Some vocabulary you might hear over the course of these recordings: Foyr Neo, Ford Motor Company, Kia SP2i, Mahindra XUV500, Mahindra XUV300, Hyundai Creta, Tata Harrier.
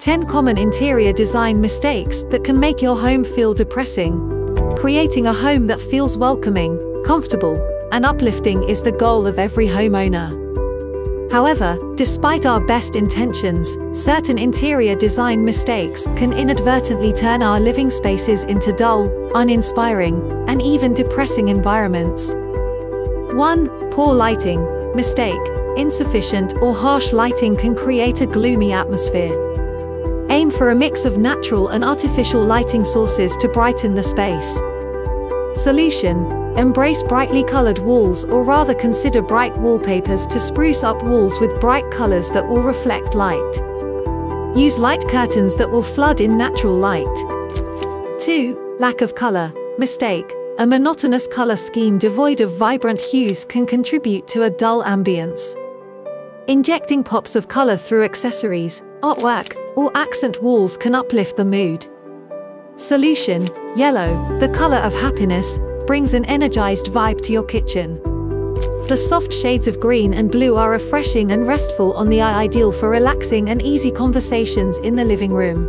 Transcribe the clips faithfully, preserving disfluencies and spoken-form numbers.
ten common interior design mistakes that can make your home feel depressing. Creating a home that feels welcoming, comfortable, and uplifting is the goal of every homeowner. However, despite our best intentions, certain interior design mistakes can inadvertently turn our living spaces into dull, uninspiring, and even depressing environments. one Poor lighting. Mistake. Insufficient or harsh lighting can create a gloomy atmosphere. Aim for a mix of natural and artificial lighting sources to brighten the space. Solution. Embrace brightly colored walls, or rather consider bright wallpapers to spruce up walls with bright colors that will reflect light. Use light curtains that will flood in natural light. two Lack of color. Mistake. A monotonous color scheme devoid of vibrant hues can contribute to a dull ambience. Injecting pops of color through accessories, artwork, or accent walls can uplift the mood. Solution. Yellow, the color of happiness, brings an energized vibe to your kitchen. The soft shades of green and blue are refreshing and restful on the eye, ideal for relaxing and easy conversations in the living room.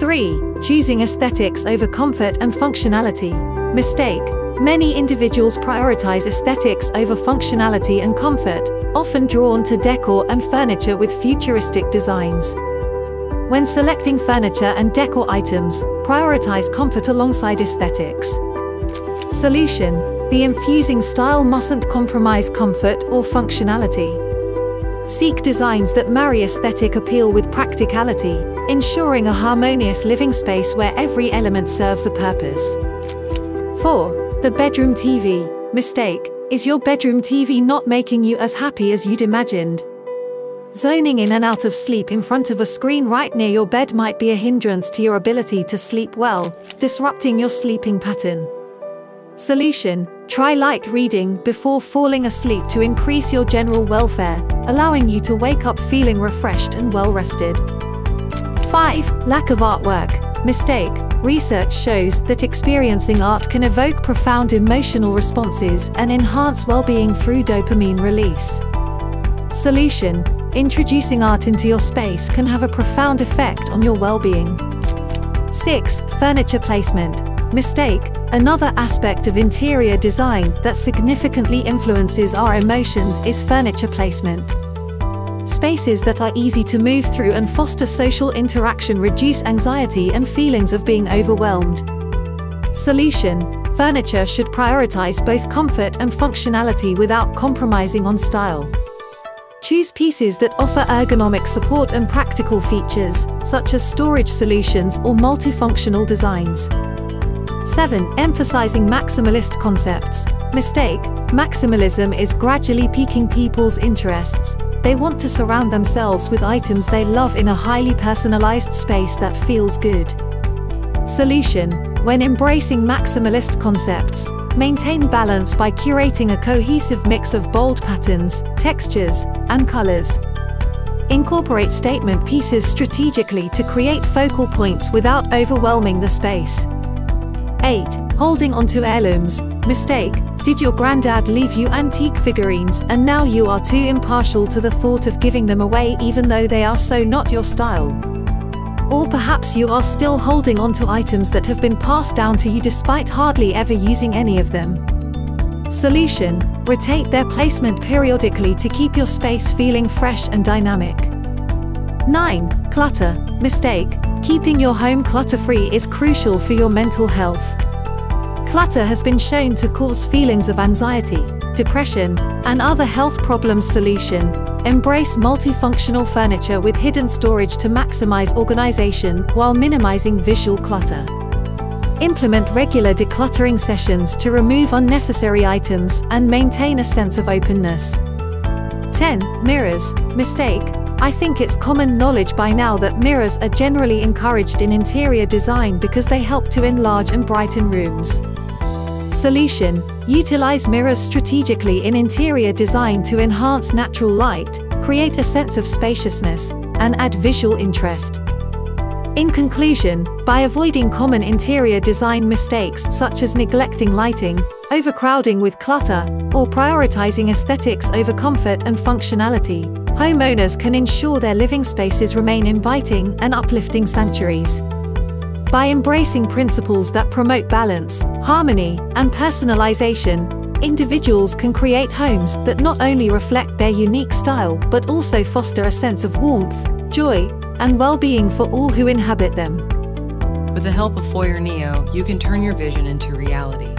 three Choosing aesthetics over comfort and functionality. Mistake. Many individuals prioritize aesthetics over functionality and comfort, often drawn to decor and furniture with futuristic designs. When selecting furniture and decor items, prioritize comfort alongside aesthetics. Solution. The infusing style mustn't compromise comfort or functionality. Seek designs that marry aesthetic appeal with practicality, ensuring a harmonious living space where every element serves a purpose. four The bedroom T V. Mistake. Is your bedroom T V not making you as happy as you'd imagined? Zoning in and out of sleep in front of a screen right near your bed might be a hindrance to your ability to sleep well, disrupting your sleeping pattern. Solution. Try light reading before falling asleep to increase your general welfare, allowing you to wake up feeling refreshed and well-rested. five Lack of artwork. Mistake. Research shows that experiencing art can evoke profound emotional responses and enhance well-being through dopamine release. Solution. Introducing art into your space can have a profound effect on your well-being. six Furniture placement. Mistake. Another aspect of interior design that significantly influences our emotions is furniture placement. Spaces that are easy to move through and foster social interaction reduce anxiety and feelings of being overwhelmed. Solution. Furniture should prioritize both comfort and functionality without compromising on style. Choose pieces that offer ergonomic support and practical features, such as storage solutions or multifunctional designs. seven Emphasizing maximalist concepts. Mistake. Maximalism is gradually piquing people's interests. They want to surround themselves with items they love in a highly personalized space that feels good. Solution. When embracing maximalist concepts, maintain balance by curating a cohesive mix of bold patterns, textures, and colors. Incorporate statement pieces strategically to create focal points without overwhelming the space. eight Holding on to heirlooms. Mistake. Did your granddad leave you antique figurines and now you are too impartial to the thought of giving them away even though they are so not your style? Or perhaps you are still holding on to items that have been passed down to you despite hardly ever using any of them. Solution. Rotate their placement periodically to keep your space feeling fresh and dynamic. nine Clutter. Mistake. Keeping your home clutter-free is crucial for your mental health. Clutter has been shown to cause feelings of anxiety, depression, and other health problems. Solution. Embrace multifunctional furniture with hidden storage to maximize organization while minimizing visual clutter. Implement regular decluttering sessions to remove unnecessary items and maintain a sense of openness. ten Mirrors. Mistake. I think it's common knowledge by now that mirrors are generally encouraged in interior design because they help to enlarge and brighten rooms. Solution. Utilize mirrors strategically in interior design to enhance natural light, create a sense of spaciousness, and add visual interest. In conclusion, by avoiding common interior design mistakes such as neglecting lighting, overcrowding with clutter, or prioritizing aesthetics over comfort and functionality, homeowners can ensure their living spaces remain inviting and uplifting sanctuaries. By embracing principles that promote balance, harmony, and personalization, individuals can create homes that not only reflect their unique style but also foster a sense of warmth, joy, and well-being for all who inhabit them. With the help of Foyr Neo, you can turn your vision into reality.